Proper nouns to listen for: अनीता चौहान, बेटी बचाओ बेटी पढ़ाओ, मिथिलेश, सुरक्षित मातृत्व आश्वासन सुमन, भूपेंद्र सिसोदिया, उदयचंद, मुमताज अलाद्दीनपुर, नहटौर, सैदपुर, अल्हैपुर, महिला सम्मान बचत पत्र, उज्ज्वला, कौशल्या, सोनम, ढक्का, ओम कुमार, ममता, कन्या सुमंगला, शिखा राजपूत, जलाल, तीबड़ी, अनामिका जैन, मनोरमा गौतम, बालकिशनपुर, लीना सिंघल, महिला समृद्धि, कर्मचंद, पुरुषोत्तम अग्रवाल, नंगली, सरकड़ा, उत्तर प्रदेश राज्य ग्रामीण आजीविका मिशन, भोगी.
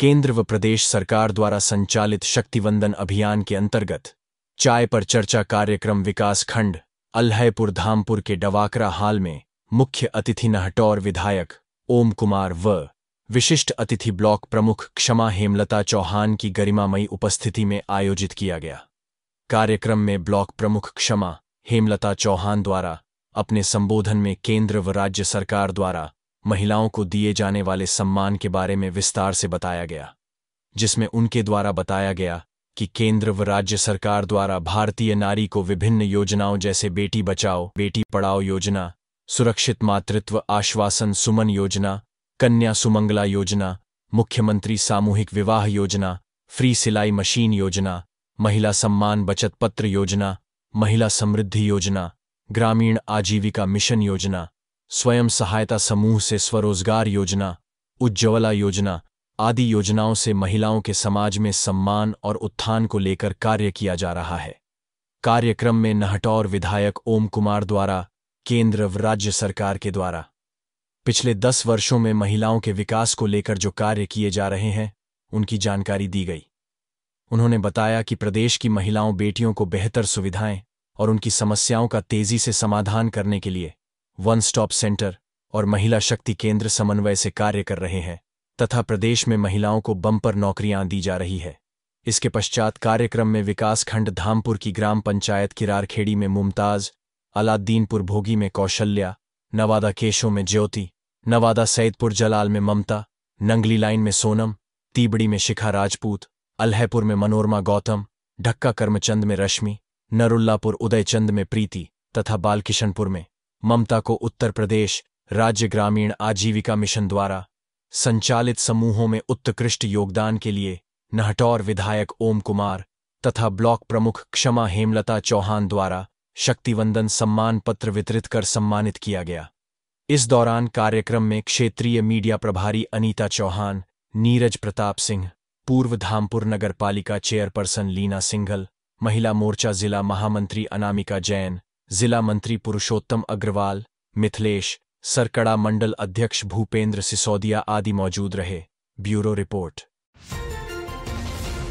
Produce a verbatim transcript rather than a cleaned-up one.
केंद्र व प्रदेश सरकार द्वारा संचालित शक्तिवंदन अभियान के अंतर्गत चाय पर चर्चा कार्यक्रम विकास खंड अल्हैपुर धामपुर के डवाकरा हाल में मुख्य अतिथि नहटौर विधायक ओम कुमार व विशिष्ट अतिथि ब्लॉक प्रमुख क्षमा हेमलता चौहान की गरिमामयी उपस्थिति में आयोजित किया गया। कार्यक्रम में ब्लॉक प्रमुख क्षमा हेमलता चौहान द्वारा अपने संबोधन में केंद्र व राज्य सरकार द्वारा महिलाओं को दिए जाने वाले सम्मान के बारे में विस्तार से बताया गया, जिसमें उनके द्वारा बताया गया कि केंद्र व राज्य सरकार द्वारा भारतीय नारी को विभिन्न योजनाओं जैसे बेटी बचाओ बेटी पढ़ाओ योजना, सुरक्षित मातृत्व आश्वासन सुमन योजना, कन्या सुमंगला योजना, मुख्यमंत्री सामूहिक विवाह योजना, फ्री सिलाई मशीन योजना, महिला सम्मान बचत पत्र योजना, महिला समृद्धि योजना, ग्रामीण आजीविका मिशन योजना, स्वयं सहायता समूह से स्वरोजगार योजना, उज्ज्वला योजना आदि योजनाओं से महिलाओं के समाज में सम्मान और उत्थान को लेकर कार्य किया जा रहा है। कार्यक्रम में नहटौर विधायक ओम कुमार द्वारा केंद्र व राज्य सरकार के द्वारा पिछले दस वर्षों में महिलाओं के विकास को लेकर जो कार्य किए जा रहे हैं उनकी जानकारी दी गई। उन्होंने बताया कि प्रदेश की महिलाओं बेटियों को बेहतर सुविधाएं और उनकी समस्याओं का तेजी से समाधान करने के लिए वन स्टॉप सेंटर और महिला शक्ति केंद्र समन्वय से कार्य कर रहे हैं तथा प्रदेश में महिलाओं को बम्पर नौकरियां दी जा रही है। इसके पश्चात कार्यक्रम में विकास खंड धामपुर की ग्राम पंचायत किरारखेड़ी में मुमताज, अलाद्दीनपुर भोगी में कौशल्या, नवादा केशो में ज्योति, नवादा सैदपुर जलाल में ममता, नंगली लाइन में सोनम, तीबड़ी में शिखा राजपूत, अल्हैपुर में मनोरमा गौतम, ढक्का कर्मचंद में रश्मि, नरुल्लापुर उदयचंद में प्रीति तथा बालकिशनपुर में ममता को उत्तर प्रदेश राज्य ग्रामीण आजीविका मिशन द्वारा संचालित समूहों में उत्कृष्ट योगदान के लिए नहटौर विधायक ओम कुमार तथा ब्लॉक प्रमुख क्षमा हेमलता चौहान द्वारा शक्तिवंदन सम्मान पत्र वितरित कर सम्मानित किया गया। इस दौरान कार्यक्रम में क्षेत्रीय मीडिया प्रभारी अनीता चौहान, नीरज प्रताप सिंह, पूर्व धामपुर नगर पालिका चेयरपर्सन लीना सिंघल, महिला मोर्चा जिला महामंत्री अनामिका जैन, जिला मंत्री पुरुषोत्तम अग्रवाल, मिथिलेश सरकड़ा मंडल अध्यक्ष भूपेंद्र सिसोदिया आदि मौजूद रहे। Bureau report.